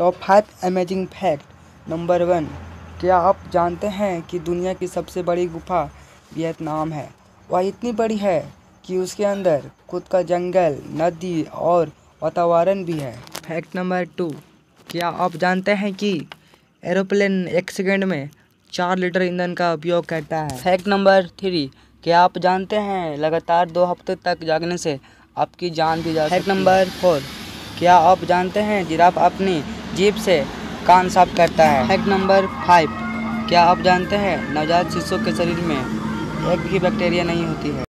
Top 5 amazing fact. Number 1, क्या आप जानते हैं कि दुनिया की सबसे बड़ी गुफा वियतनाम है। वह इतनी बड़ी है कि उसके अंदर खुद का जंगल, नदी और वातावरण भी है। फैक्ट नंबर 2, क्या आप जानते हैं कि एरोप्लेन एक सेकेंड में 4 लीटर ईंधन का उपयोग करता है। फैक्ट नंबर 3, क्या आप जानते हैं लगातार 2 हफ्ते तक जागने से आपकी जान भी जा सकती है। फैक्ट नंबर 4, क्या आप जानते हैं जिराफ अपनी जीभ से कान साफ करता है। फैक्ट नंबर 5, क्या आप जानते हैं नवजात शिशु के शरीर में एक भी बैक्टीरिया नहीं होती है।